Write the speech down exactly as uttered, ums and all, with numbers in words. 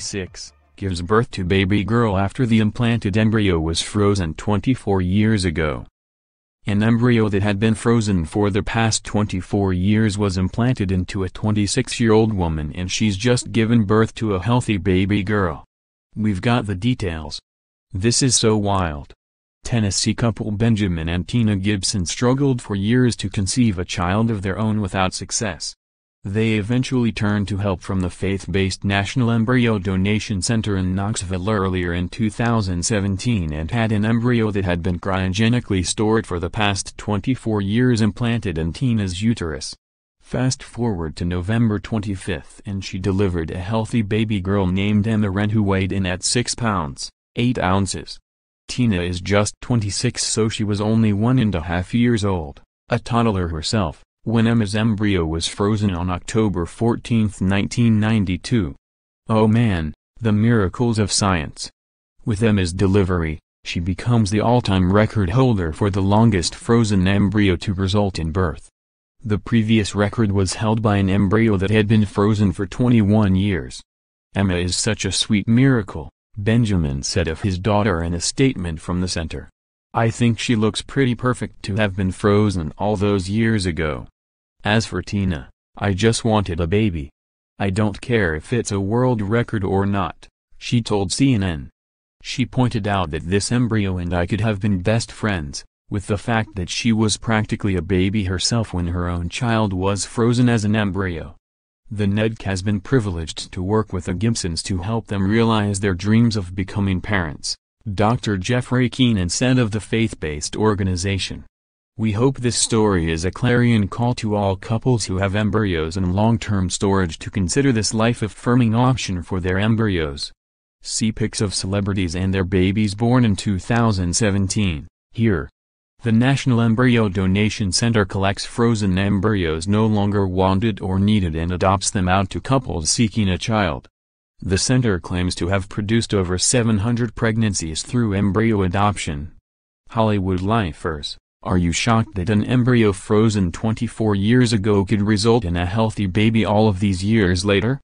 nineteen eighty-six, gives birth to baby girl after the implanted embryo was frozen twenty-four years ago. An embryo that had been frozen for the past twenty-four years was implanted into a twenty-six-year-old woman, and she's just given birth to a healthy baby girl. We've got the details. This is so wild. Tennessee couple Benjamin and Tina Gibson struggled for years to conceive a child of their own without success. They eventually turned to help from the faith-based National Embryo Donation Center in Knoxville earlier in two thousand seventeen and had an embryo that had been cryogenically stored for the past twenty-four years implanted in Tina's uterus. Fast forward to November twenty-fifth and she delivered a healthy baby girl named Emma Wren who weighed in at six pounds, eight ounces. Tina is just twenty-six, so she was only one and a half years old, a toddler herself, when Emma's embryo was frozen on October fourteenth nineteen ninety-two. Oh man, the miracles of science. With Emma's delivery, she becomes the all-time record holder for the longest frozen embryo to result in birth. The previous record was held by an embryo that had been frozen for twenty-one years. Emma is such a sweet miracle, Benjamin said of his daughter in a statement from the center. I think she looks pretty perfect to have been frozen all those years ago. As for Tina, I just wanted a baby. I don't care if it's a world record or not, she told C N N. She pointed out that this embryo and I could have been best friends, with the fact that she was practically a baby herself when her own child was frozen as an embryo. The N E D C has been privileged to work with the Gibsons to help them realize their dreams of becoming parents, Doctor Jeffrey Keenan said of the faith-based organization. We hope this story is a clarion call to all couples who have embryos in long-term storage to consider this life-affirming option for their embryos. See pics of celebrities and their babies born in two thousand seventeen, here. The National Embryo Donation Center collects frozen embryos no longer wanted or needed and adopts them out to couples seeking a child. The center claims to have produced over seven hundred pregnancies through embryo adoption. Hollywood lifers, are you shocked that an embryo frozen twenty-four years ago could result in a healthy baby all of these years later?